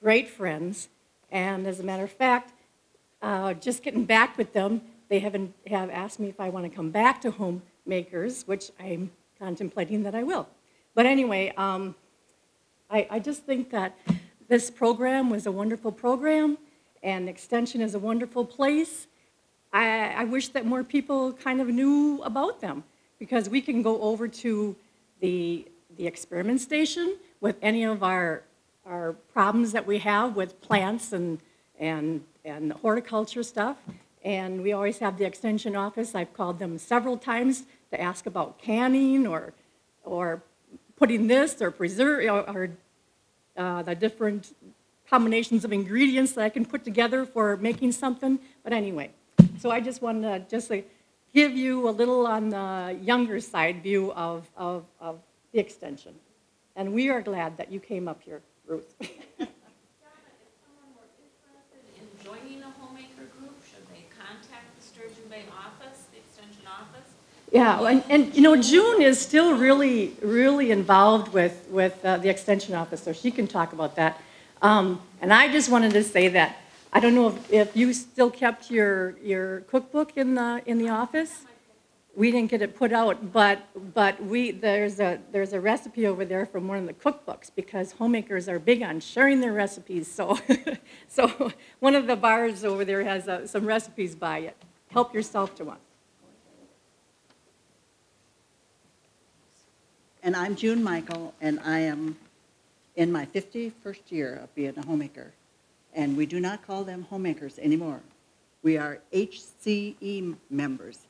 great friends. And as a matter of fact, uh, just getting back with them, they haven't have asked me if I want to come back to homemakers, which I'm contemplating that I will. But anyway, um, I, I just think that this program was a wonderful program, and Extension is a wonderful place. I, I wish that more people kind of knew about them, because we can go over to the, the experiment station with any of our, our problems that we have with plants and, and, and horticulture stuff. And we always have the extension office. I've called them several times to ask about canning or, or putting this or preserve or, or uh, the different combinations of ingredients that I can put together for making something. But anyway, so I just wanted to just like, give you a little on the younger side view of, of, of the extension. And we are glad that you came up here, Ruth. Office, the extension office. Yeah, and, and you know, June is still really, really involved with, with uh, the extension office, so she can talk about that. Um, and I just wanted to say that I don't know if, if you still kept your, your cookbook in the in the office. We didn't get it put out, but but we there's a there's a recipe over there from one of the cookbooks, because homemakers are big on sharing their recipes. So so one of the bars over there has uh, some recipes by it. Help yourself to one. And I'm June Michael, and I am in my fifty-first year of being a homemaker. And we do not call them homemakers anymore. We are H C E members.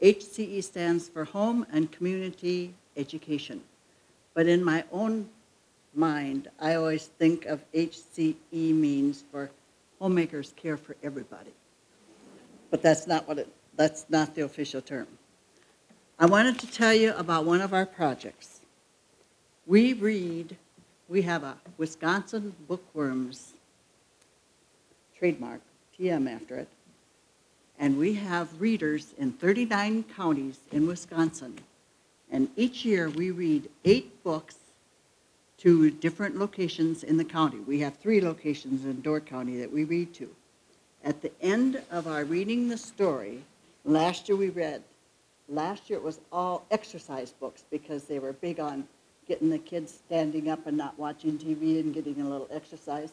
H C E stands for Home and Community Education. But in my own mind, I always think of H C E means for Homemakers Care for Everybody. But that's not what it, that's not the official term. I wanted to tell you about one of our projects. We read, we have a Wisconsin Bookworms trademark, T M after it, and we have readers in thirty-nine counties in Wisconsin. And each year we read eight books to different locations in the county. We have three locations in Door County that we read to. At the end of our reading the story, last year we read, last year it was all exercise books because they were big on getting the kids standing up and not watching T V and getting a little exercise.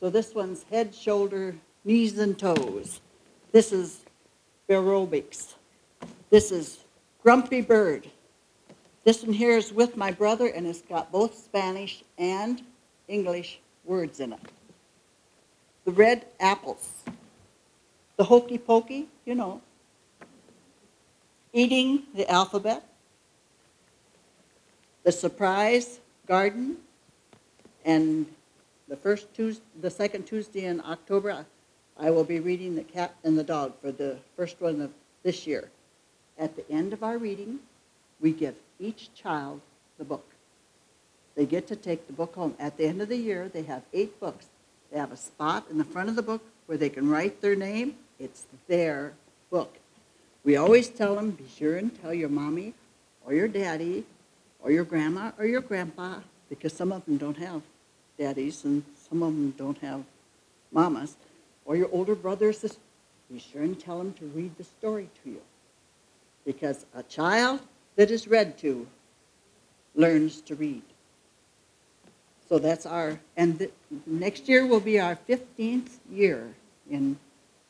So this one's head, shoulder, knees and toes. This is aerobics. This is Grumpy Bird. This one here is With My Brother, and it's got both Spanish and English words in it. The Red Apples. The Hokey Pokey, you know. Eating the Alphabet. The Surprise Garden. And The first Tuesday, the second Tuesday in October, I will be reading The Cat and the Dog for the first one of this year. At the end of our reading, we give each child the book. They get to take the book home. At the end of the year, they have eight books. They have a spot in the front of the book where they can write their name. It's their book. We always tell them, be sure and tell your mommy or your daddy or your grandma or your grandpa, because some of them don't have daddies and some of them don't have mamas, or your older brother or sister. Be sure and tell them to read the story to you, because a child that is read to learns to read. So that's our, and the, next year will be our fifteenth year in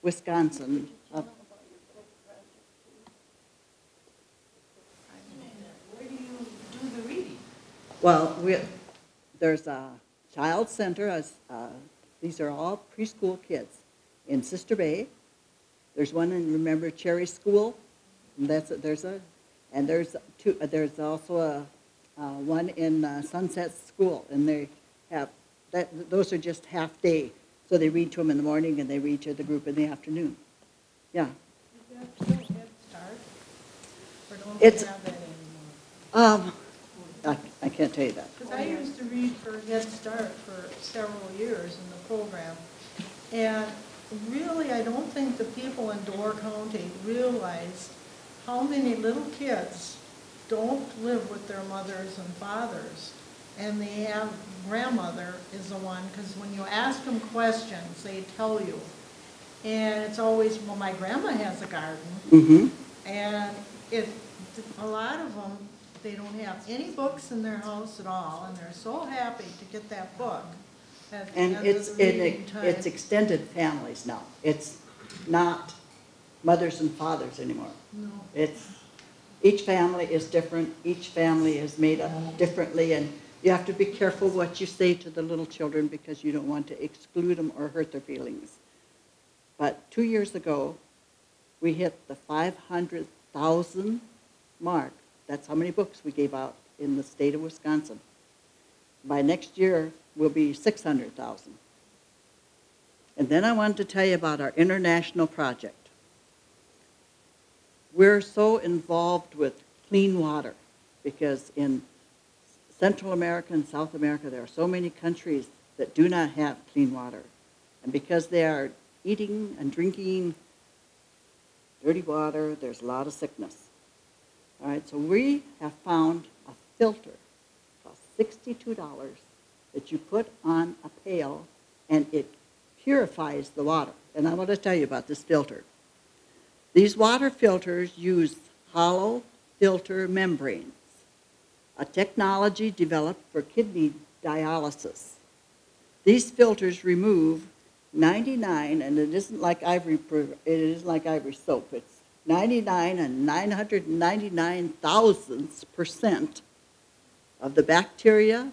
Wisconsin. Of, where do you do the reading? Well, we, there's a child center. As, uh, these are all preschool kids in Sister Bay. There's one in, remember, Cherry School. And that's a, there's a, and there's two. There's also a uh, one in uh, Sunset School, and they have that. Those are just half day, so they read to them in the morning, and they read to the group in the afternoon. Yeah. Is that still Head Start? Or don't we have that anymore? Um, I, I can't tell you that. Because I used to read for Head Start for several years in the program, and really, I don't think the people in Door County realize how many little kids don't live with their mothers and fathers, and the grandmother is the one, because when you ask them questions, they tell you. And it's always, well, my grandma has a garden. Mm-hmm. And it, a lot of them, they don't have any books in their house at all, and they're so happy to get that book. At and the end it's, of the reading it, time. It's extended families now. It's not mothers and fathers anymore. No. It's, each family is different. Each family is made up differently, and you have to be careful what you say to the little children, because you don't want to exclude them or hurt their feelings. But two years ago, we hit the five hundred thousand mark. That's how many books we gave out in the state of Wisconsin. By next year, we'll be six hundred thousand. And then I wanted to tell you about our international project. We're so involved with clean water, because in Central America and South America, there are so many countries that do not have clean water. And because they are eating and drinking dirty water, there's a lot of sickness. All right, so we have found a filter, cost sixty-two dollars, that you put on a pail, and it purifies the water. And I want to tell you about this filter. These water filters use hollow filter membranes, a technology developed for kidney dialysis. These filters remove ninety-nine, and it isn't like ivory, it isn't like ivory soap, it's ninety-nine and nine hundred ninety-nine thousandths percent of the bacteria,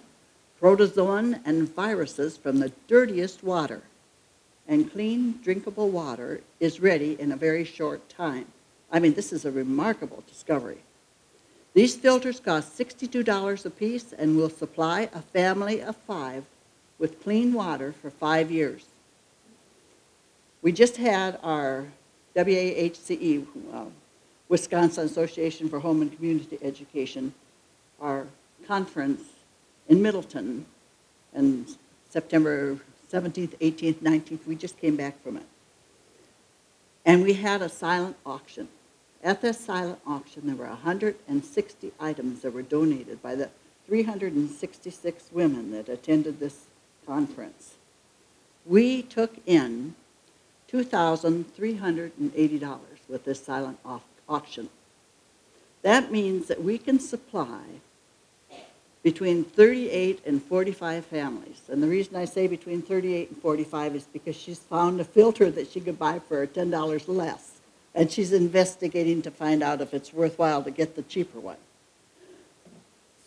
protozoan, and viruses from the dirtiest water. And clean, drinkable water is ready in a very short time. I mean, this is a remarkable discovery. These filters cost sixty-two dollars a piece and will supply a family of five with clean water for five years. We just had our W A H C E, uh, Wisconsin Association for Home and Community Education, our conference in Middleton in September seventeenth, eighteenth, nineteenth, we just came back from it. And we had a silent auction. At that silent auction, there were one hundred sixty items that were donated by the three hundred sixty-six women that attended this conference. We took in two thousand three hundred eighty dollars with this silent auction. That means that we can supply between thirty-eight and forty-five families. And the reason I say between thirty-eight and forty-five is because she's found a filter that she could buy for ten dollars less. And she's investigating to find out if it's worthwhile to get the cheaper one.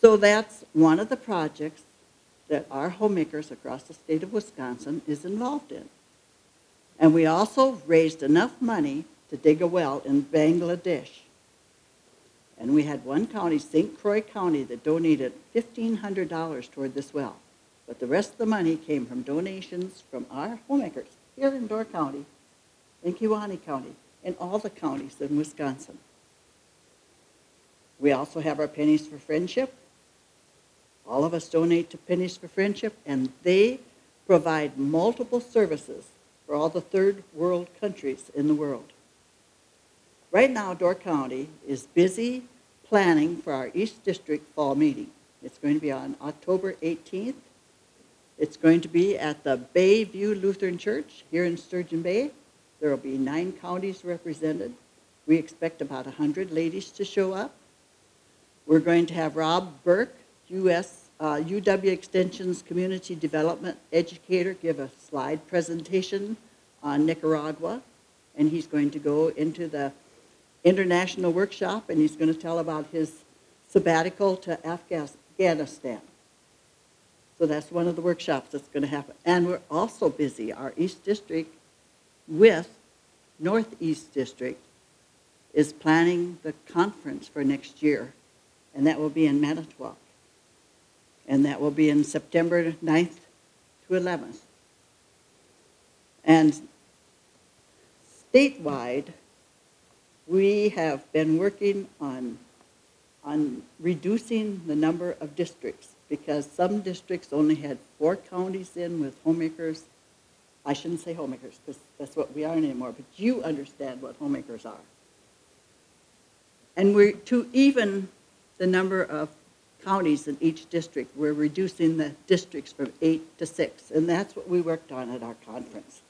So that's one of the projects that our homemakers across the state of Wisconsin is involved in. And we also raised enough money to dig a well in Bangladesh. And we had one county, Saint Croix County, that donated fifteen hundred dollars toward this well. but the rest of the money came from donations from our homemakers here in Door County, in Kewanee County, in all the counties in Wisconsin. We also have our pennies for friendship. All of us donate to pennies for friendship, and they provide multiple services for all the third world countries in the world. Right now, Door County is busy planning for our East District fall meeting. It's going to be on October eighteenth. It's going to be at the Bayview Lutheran Church here in Sturgeon Bay. There will be nine counties represented. We expect about one hundred ladies to show up. We're going to have Rob Burke, U S, uh, U W Extension's Community Development Educator, give a slide presentation on Nicaragua. And he's going to go into the international workshop, and he's going to tell about his sabbatical to Afghanistan. So that's one of the workshops that's going to happen. And we're also busy, our East District with Northeast District is planning the conference for next year, and that will be in Manitowoc. And that will be in September ninth to eleventh. And statewide, we have been working on, on reducing the number of districts, because some districts only had four counties in with homemakers. I shouldn't say homemakers, because that's what we aren't anymore, but you understand what homemakers are. And we're to even the number of counties in each district, we're reducing the districts from eight to six, and that's what we worked on at our conference.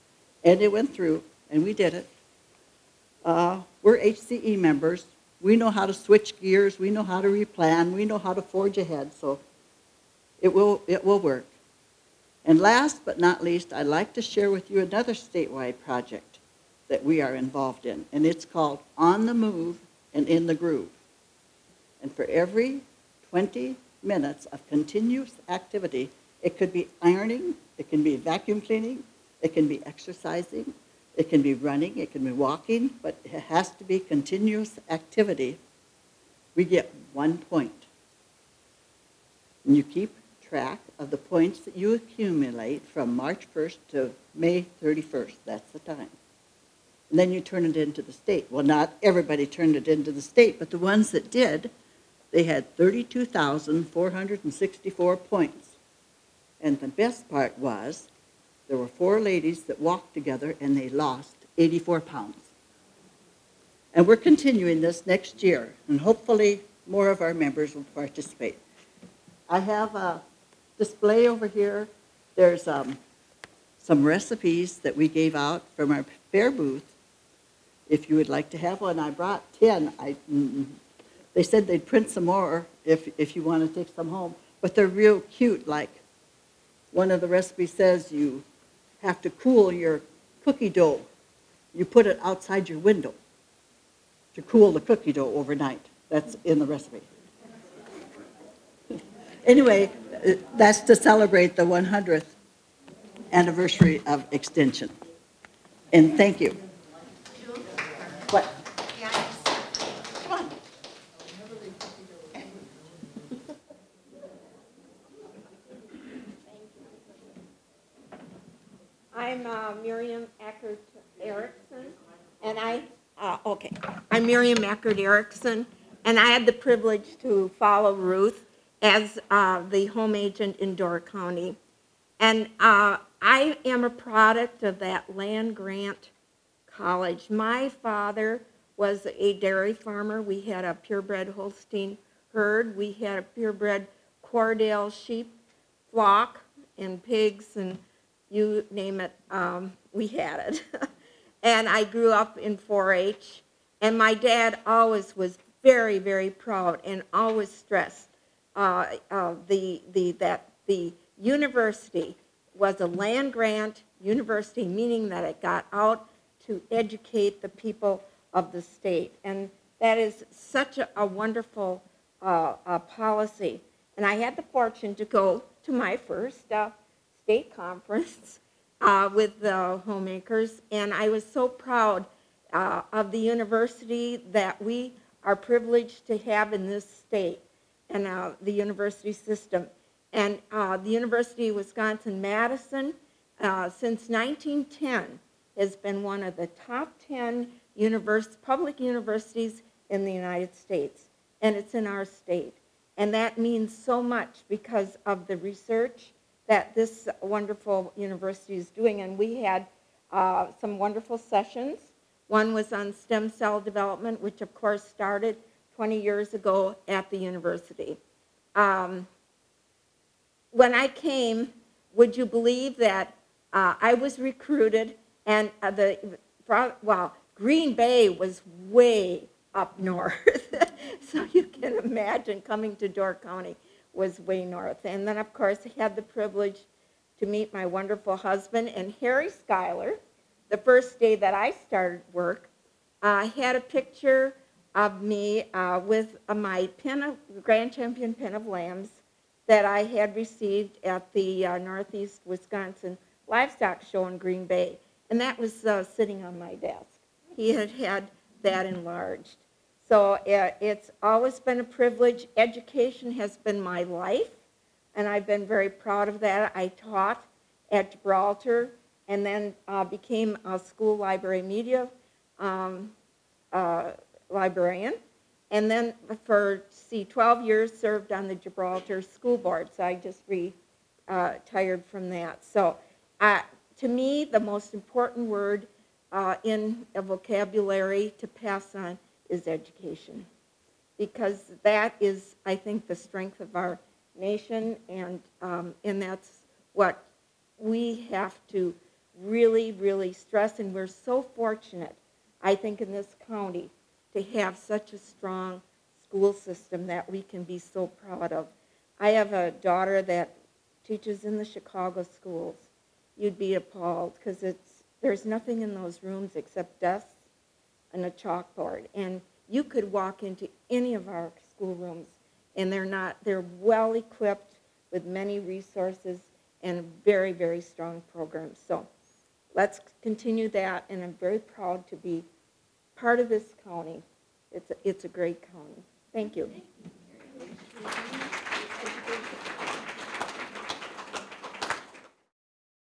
And it went through, and we did it. Uh, we're H C E members. We know how to switch gears. We know how to replan. We know how to forge ahead, so it will, it will work. And last but not least, I'd like to share with you another statewide project that we are involved in, and it's called On the Move and In the Groove. And for every twenty minutes of continuous activity, it could be ironing, it can be vacuum cleaning, it can be exercising, it can be running, it can be walking, but it has to be continuous activity. We get one point. And you keep track of the points that you accumulate from March first to May thirty-first. That's the time. And then you turn it into the state. Well, not everybody turned it into the state, but the ones that did, they had thirty-two thousand four hundred sixty-four points. And the best part was there were four ladies that walked together, and they lost eighty-four pounds. And we're continuing this next year, and hopefully more of our members will participate. I have a display over here. There's um, some recipes that we gave out from our fair booth. If you would like to have one, I brought ten. I, mm, They said they'd print some more if, if you want to take some home. But they're real cute. Like one of the recipes says you have to cool your cookie dough. You put it outside your window to cool the cookie dough overnight. That's in the recipe. Anyway, that's to celebrate the one hundredth anniversary of Extension. And thank you. What? I'm uh, Miriam Eckert Erickson, and I, uh, okay, I'm Miriam Eckert Erickson, and I had the privilege to follow Ruth as uh, the home agent in Door County. And uh, I am a product of that land-grant college. My father was a dairy farmer. We had a purebred Holstein herd. We had a purebred Cordell sheep flock and pigs and you name it, um, we had it. And I grew up in four H, and my dad always was very, very proud and always stressed uh, uh, the, the, that the university was a land-grant university, meaning that it got out to educate the people of the state. And that is such a, a wonderful uh, uh, policy. And I had the fortune to go to my first uh, state conference uh, with the homemakers, and I was so proud uh, of the university that we are privileged to have in this state and uh, the university system. and uh, the University of Wisconsin-Madison uh, since nineteen ten has been one of the top ten universe, public universities in the United States, and it's in our state. And that means so much because of the research that this wonderful university is doing. And we had uh, some wonderful sessions. One was on stem cell development, which of course started twenty years ago at the university. Um, when I came, would you believe that uh, I was recruited and uh, the, well, Green Bay was way up north. So you can imagine coming to Door County was way north. And then, of course, I had the privilege to meet my wonderful husband and Harry Schuyler. The first day that I started work, I uh, had a picture of me uh, with uh, my pin of, Grand Champion pin of lambs that I had received at the uh, Northeast Wisconsin Livestock Show in Green Bay. And that was uh, sitting on my desk. He had had that enlarged. So uh, it's always been a privilege. Education has been my life, and I've been very proud of that. I taught at Gibraltar and then uh, became a school library media um, uh, librarian. And then for, see, twelve years served on the Gibraltar School Board, so I just retired uh, from that. So uh, to me, the most important word uh, in a vocabulary to pass on is education, because that is, I think, the strength of our nation, and um, and that's what we have to really, really stress. And we're so fortunate, I think, in this county to have such a strong school system that we can be so proud of. I have a daughter that teaches in the Chicago schools. You'd be appalled, because it's there's nothing in those rooms except desks and a chalkboard, and you could walk into any of our schoolrooms, and they're not, they're well equipped with many resources and very, very strong programs. So let's continue that, and I'm very proud to be part of this county. It's a, it's a great county. Thank you.